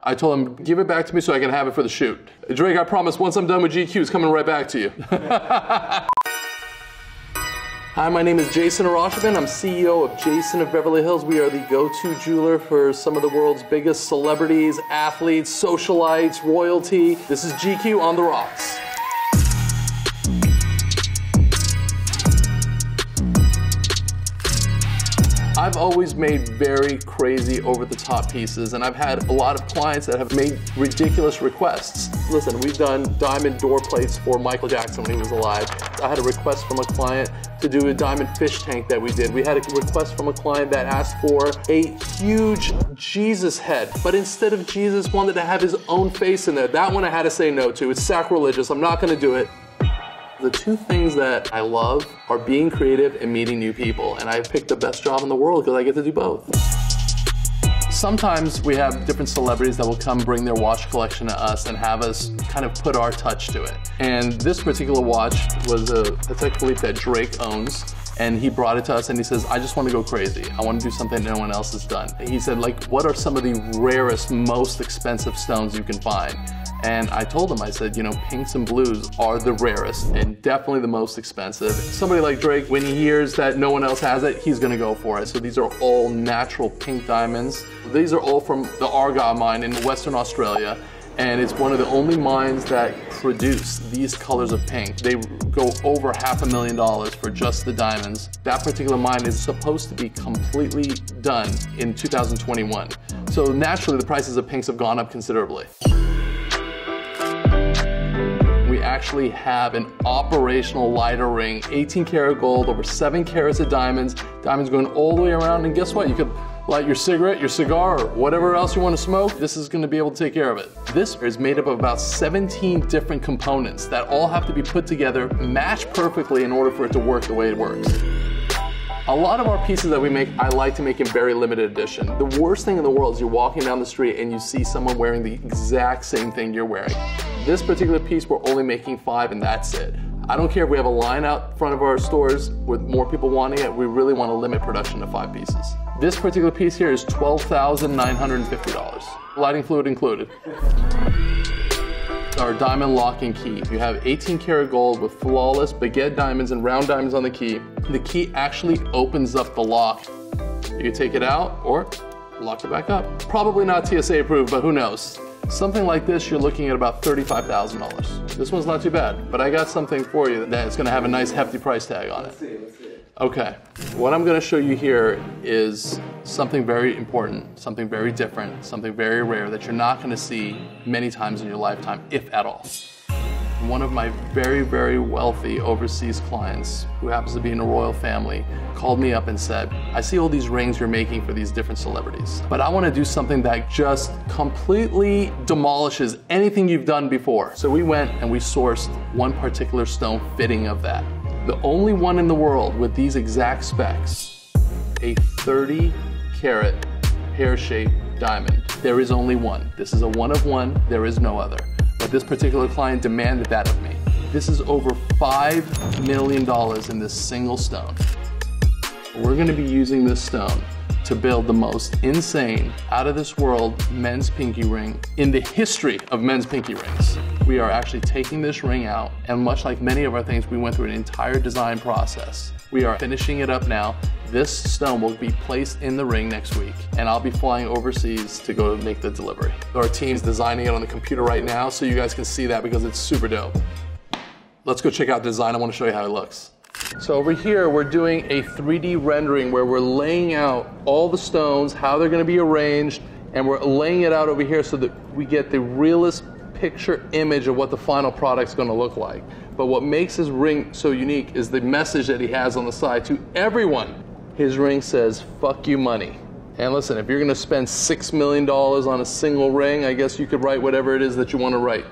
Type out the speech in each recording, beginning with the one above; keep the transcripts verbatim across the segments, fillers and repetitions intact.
I told him, give it back to me so I can have it for the shoot. Drake, I promise, once I'm done with G Q, it's coming right back to you. Hi, my name is Jason Arasheben. I'm C E O of Jason of Beverly Hills. We are the go-to jeweler for some of the world's biggest celebrities, athletes, socialites, royalty. This is G Q on the rocks. I've always made very crazy over-the-top pieces, and I've had a lot of clients that have made ridiculous requests. Listen, we've done diamond door plates for Michael Jackson when he was alive. I had a request from a client to do a diamond fish tank that we did. We had a request from a client that asked for a huge Jesus head, but instead of Jesus, wanted to have his own face in there. That one I had to say no to. It's sacrilegious. I'm not gonna do it. The two things that I love are being creative and meeting new people, and I picked the best job in the world because I get to do both. Sometimes we have different celebrities that will come bring their watch collection to us and have us kind of put our touch to it. And this particular watch was a Patek Philippe that Drake owns, and he brought it to us and he says, I just want to go crazy. I want to do something no one else has done. He said, like, what are some of the rarest, most expensive stones you can find? And I told him, I said, you know, pinks and blues are the rarest and definitely the most expensive. Somebody like Drake, when he hears that no one else has it, he's gonna go for it. So these are all natural pink diamonds. These are all from the Argyle mine in Western Australia. And it's one of the only mines that produce these colors of pink. They go over half a million dollars for just the diamonds. That particular mine is supposed to be completely done in two thousand twenty-one. So naturally, the prices of pinks have gone up considerably. Actually have an operational lighter ring, eighteen karat gold, over seven carats of diamonds, diamonds going all the way around, and guess what? You could light your cigarette, your cigar, or whatever else you want to smoke. This is going to be able to take care of it. This is made up of about seventeen different components that all have to be put together, matched perfectly in order for it to work the way it works. A lot of our pieces that we make, I like to make in very limited edition. The worst thing in the world is you're walking down the street and you see someone wearing the exact same thing you're wearing. This particular piece, we're only making five and that's it. I don't care if we have a line out front of our stores with more people wanting it, we really want to limit production to five pieces. This particular piece here is twelve thousand nine hundred fifty dollars, lighting fluid included. Our diamond lock and key. You have eighteen karat gold with flawless baguette diamonds and round diamonds on the key. The key actually opens up the lock. You can take it out or lock it back up. Probably not T S A approved, but who knows? Something like this, you're looking at about thirty-five thousand dollars. This one's not too bad, but I got something for you that's gonna have a nice hefty price tag on it. Let's see, let's see. Okay, what I'm gonna show you here is something very important, something very different, something very rare that you're not gonna see many times in your lifetime, if at all. One of my very, very wealthy overseas clients, who happens to be in a royal family, called me up and said, I see all these rings you're making for these different celebrities, but I want to do something that just completely demolishes anything you've done before. So we went and we sourced one particular stone fitting of that. The only one in the world with these exact specs, a thirty karat pear-shaped diamond. There is only one. This is a one of one, there is no other. But this particular client demanded that of me. This is over five million dollars in this single stone. We're gonna be using this stone to build the most insane, out of this world, men's pinky ring in the history of men's pinky rings. We are actually taking this ring out, and much like many of our things, we went through an entire design process. We are finishing it up now. This stone will be placed in the ring next week, and I'll be flying overseas to go make the delivery. Our team's designing it on the computer right now, so you guys can see that because it's super dope. Let's go check out the design. I want to show you how it looks. So over here, we're doing a three D rendering where we're laying out all the stones, how they're going to be arranged, and we're laying it out over here so that we get the realest picture image of what the final product's going to look like. But what makes his ring so unique is the message that he has on the side to everyone. His ring says, fuck you money. And listen, if you're gonna spend six million dollars on a single ring, I guess you could write whatever it is that you wanna write.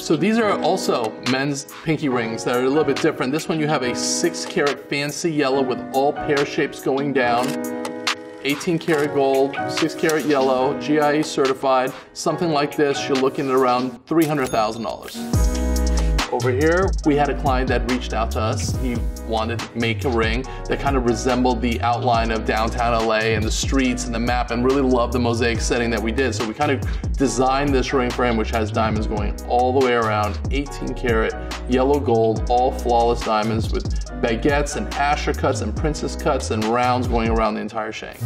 So these are also men's pinky rings that are a little bit different. This one you have a six karat fancy yellow with all pear shapes going down. eighteen karat gold, six karat yellow, G I E certified. Something like this, you're looking at around three hundred thousand dollars. over here, we had a client that reached out to us. He wanted to make a ring that kind of resembled the outline of downtown L A and the streets and the map, and really loved the mosaic setting that we did. So we kind of designed this ring for him, which has diamonds going all the way around, eighteen karat, yellow gold, all flawless diamonds with baguettes and asher cuts and princess cuts and rounds going around the entire shank.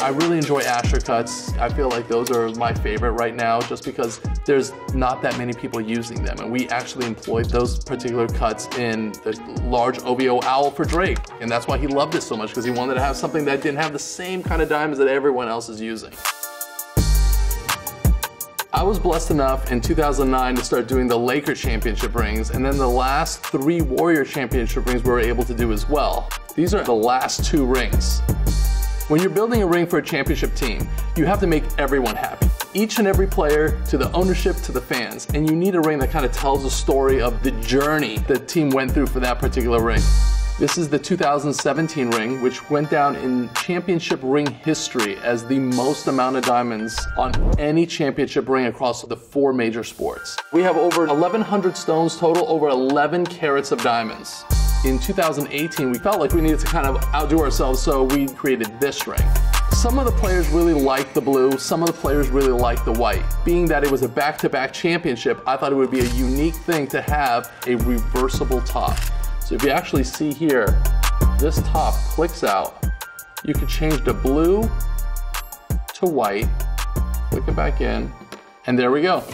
I really enjoy asher cuts. I feel like those are my favorite right now just because there's not that many people using them. And we actually employed those particular cuts in the large O V O owl for Drake. And that's why he loved it so much, because he wanted to have something that didn't have the same kind of diamonds that everyone else is using. I was blessed enough in two thousand nine to start doing the Laker championship rings, and then the last three Warrior championship rings we were able to do as well. These are the last two rings. When you're building a ring for a championship team, you have to make everyone happy. Each and every player, to the ownership, to the fans, and you need a ring that kind of tells a story of the journey the team went through for that particular ring. This is the two thousand seventeen ring, which went down in championship ring history as the most amount of diamonds on any championship ring across the four major sports. We have over eleven hundred stones total, over eleven carats of diamonds. In two thousand eighteen, we felt like we needed to kind of outdo ourselves, so we created this ring. Some of the players really liked the blue, some of the players really liked the white. Being that it was a back-to-back championship, I thought it would be a unique thing to have a reversible top. So if you actually see here, this top clicks out. You can change the blue to white, click it back in, and there we go.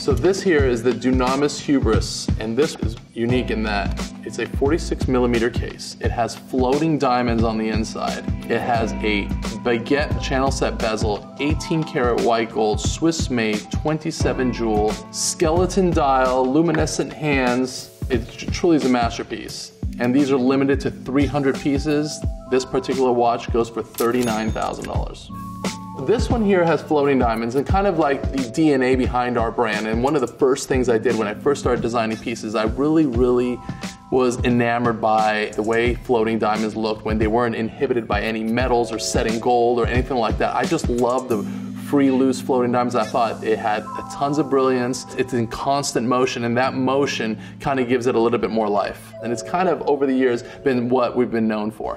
So this here is the Dunamis Hubris, and this is unique in that it's a forty-six millimeter case. It has floating diamonds on the inside. It has a baguette channel set bezel, eighteen karat white gold, Swiss made, twenty-seven jewel, skeleton dial, luminescent hands. It truly is a masterpiece. And these are limited to three hundred pieces. This particular watch goes for thirty-nine thousand dollars. This one here has floating diamonds and kind of like the D N A behind our brand. And one of the first things I did when I first started designing pieces, I really, really was enamored by the way floating diamonds looked when they weren't inhibited by any metals or setting gold or anything like that. I just loved the free, loose floating diamonds. I thought it had tons of brilliance. It's in constant motion, and that motion kind of gives it a little bit more life. And it's kind of, over the years, been what we've been known for.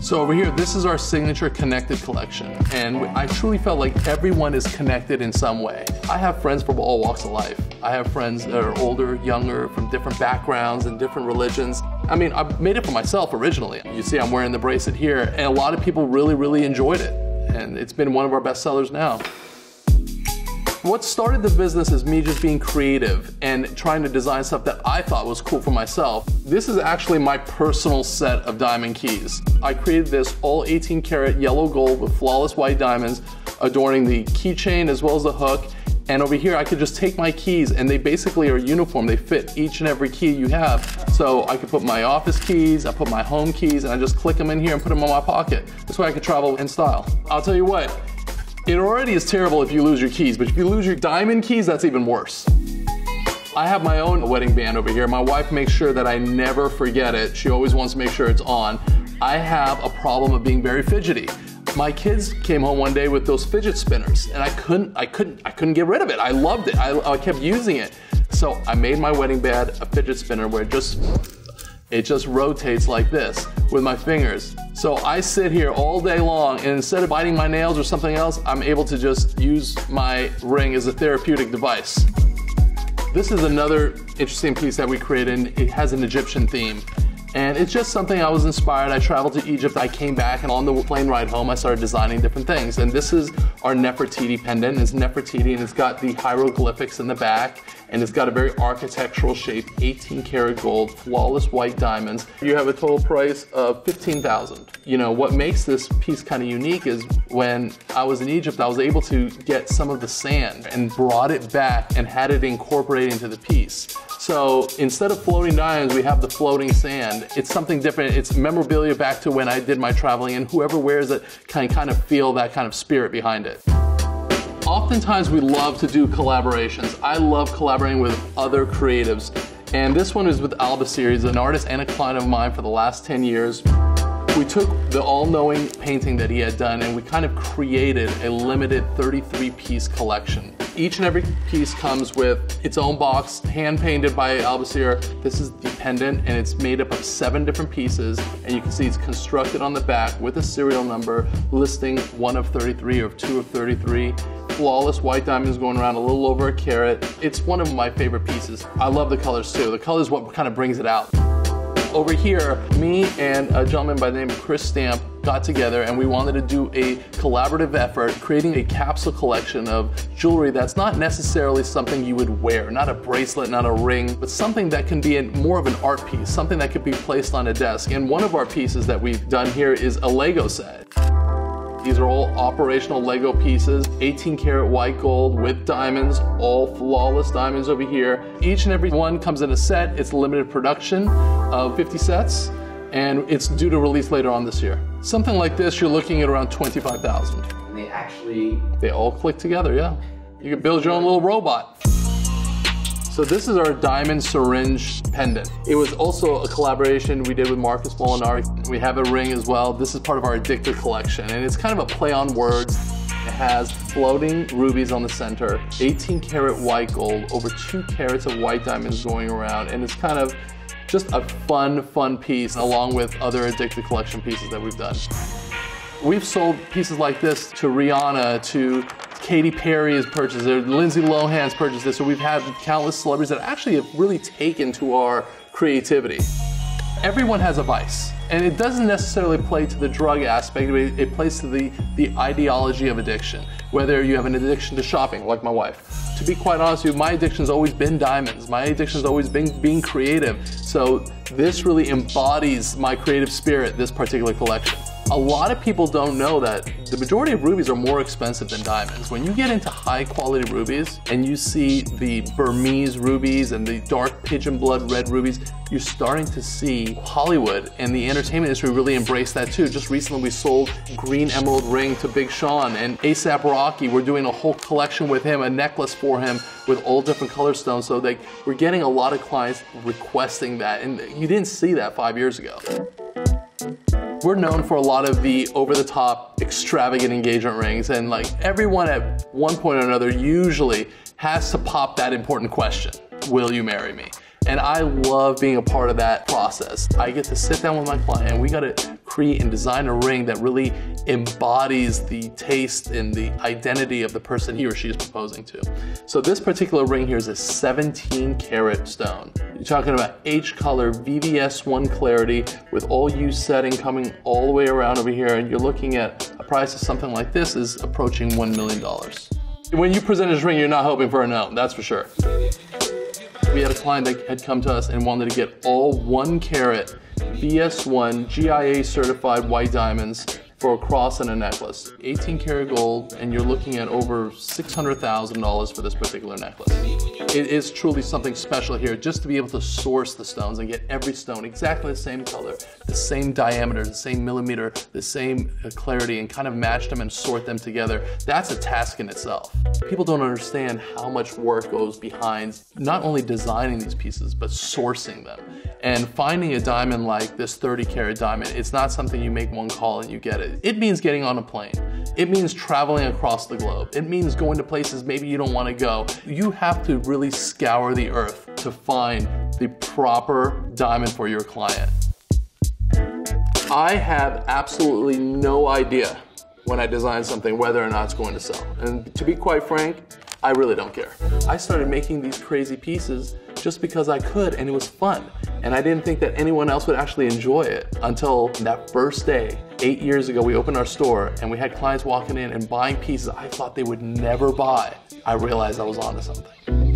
So over here, this is our signature connected collection. And I truly felt like everyone is connected in some way. I have friends from all walks of life. I have friends that are older, younger, from different backgrounds and different religions. I mean, I made it for myself originally. You see I'm wearing the bracelet here, and a lot of people really, really enjoyed it. And it's been one of our best sellers now. What started the business is me just being creative and trying to design stuff that I thought was cool for myself. This is actually my personal set of diamond keys. I created this all eighteen karat yellow gold with flawless white diamonds adorning the keychain as well as the hook. And over here, I could just take my keys, and they basically are uniform. They fit each and every key you have. So I could put my office keys, I put my home keys, and I just click them in here and put them in my pocket. This way I could travel in style. I'll tell you what, it already is terrible if you lose your keys, but if you lose your diamond keys, that's even worse. I have my own wedding band over here. My wife makes sure that I never forget it. She always wants to make sure it's on. I have a problem of being very fidgety. My kids came home one day with those fidget spinners, and I couldn't, I couldn't, I couldn't get rid of it. I loved it. I, I kept using it. So I made my wedding band a fidget spinner where it just, it just rotates like this with my fingers. So I sit here all day long, and instead of biting my nails or something else, I'm able to just use my ring as a therapeutic device. This is another interesting piece that we created. It has an Egyptian theme, and it's just something I was inspired. I traveled to Egypt, I came back, and on the plane ride home, I started designing different things. And this is our Nefertiti pendant. It's Nefertiti, and it's got the hieroglyphics in the back, and it's got a very architectural shape, eighteen karat gold, flawless white diamonds. You have a total price of fifteen thousand dollars. You know, what makes this piece kind of unique is when I was in Egypt, I was able to get some of the sand and brought it back and had it incorporated into the piece. So instead of floating diamonds, we have the floating sand. It's something different. It's memorabilia back to when I did my traveling, and whoever wears it can kind of feel that kind of spirit behind it. Oftentimes we love to do collaborations. I love collaborating with other creatives. And this one is with Alba Series, an artist and a client of mine for the last ten years. We took the all-knowing painting that he had done, and we kind of created a limited thirty-three piece collection. Each and every piece comes with its own box, hand painted by Albacir. This is the pendant, and it's made up of seven different pieces, and you can see it's constructed on the back with a serial number listing one of thirty-three or two of thirty-three. Flawless white diamonds going around a little over a carat. It's one of my favorite pieces. I love the colors too. The colors what kind of brings it out. Over here, me and a gentleman by the name of Chris Stamp got together and we wanted to do a collaborative effort, creating a capsule collection of jewelry that's not necessarily something you would wear, not a bracelet, not a ring, but something that can be in more of an art piece, something that could be placed on a desk. And one of our pieces that we've done here is a Lego set. These are all operational Lego pieces, eighteen karat white gold with diamonds, all flawless diamonds over here. Each and every one comes in a set. It's a limited production of fifty sets, and it's due to release later on this year. Something like this, you're looking at around twenty-five thousand. And they actually... They all click together, yeah. You can build your own little robot. So this is our diamond syringe pendant. It was also a collaboration we did with Marcus Molinari. We have a ring as well. This is part of our Addictor collection, and it's kind of a play on words. It has floating rubies on the center, eighteen karat white gold, over two carats of white diamonds going around, and it's kind of just a fun, fun piece, along with other Addictor collection pieces that we've done. We've sold pieces like this to Rihanna, to Katy Perry has purchased it, Lindsay Lohan's purchased it, so we've had countless celebrities that actually have really taken to our creativity. Everyone has a vice, and it doesn't necessarily play to the drug aspect, but it plays to the, the ideology of addiction, whether you have an addiction to shopping, like my wife. To be quite honest with you, my addiction's always been diamonds. My addiction's always been being creative, so this really embodies my creative spirit, this particular collection. A lot of people don't know that the majority of rubies are more expensive than diamonds. When you get into high quality rubies and you see the Burmese rubies and the dark pigeon blood red rubies, you're starting to see Hollywood and the entertainment industry really embrace that too. Just recently we sold green emerald ring to Big Sean and A$AP Rocky. We're doing a whole collection with him, a necklace for him with all different color stones. So they, we're getting a lot of clients requesting that, and you didn't see that five years ago. We're known for a lot of the over-the-top extravagant engagement rings, and like everyone at one point or another usually has to pop that important question, will you marry me? And I love being a part of that process. I get to sit down with my client and we gotta create and design a ring that really embodies the taste and the identity of the person he or she is proposing to. So this particular ring here is a seventeen karat stone. You're talking about H color V V S one clarity with all U setting coming all the way around over here, and you're looking at a price of something like this is approaching one million dollars. When you present this ring, you're not hoping for a no, that's for sure. We had a client that had come to us and wanted to get all one carat V S one G I A certified white diamonds for a cross and a necklace. eighteen karat gold, and you're looking at over six hundred thousand dollars for this particular necklace. It is truly something special here, just to be able to source the stones and get every stone exactly the same color, the same diameter, the same millimeter, the same clarity, and kind of match them and sort them together. That's a task in itself. People don't understand how much work goes behind not only designing these pieces, but sourcing them. And finding a diamond like this thirty karat diamond, it's not something you make one call and you get it. It means getting on a plane. It means traveling across the globe. It means going to places maybe you don't want to go. You have to really scour the earth to find the proper diamond for your client. I have absolutely no idea when I design something whether or not it's going to sell. And to be quite frank, I really don't care. I started making these crazy pieces just because I could, and it was fun. And I didn't think that anyone else would actually enjoy it until that first day. Eight years ago, we opened our store and we had clients walking in and buying pieces I thought they would never buy. I realized I was onto something.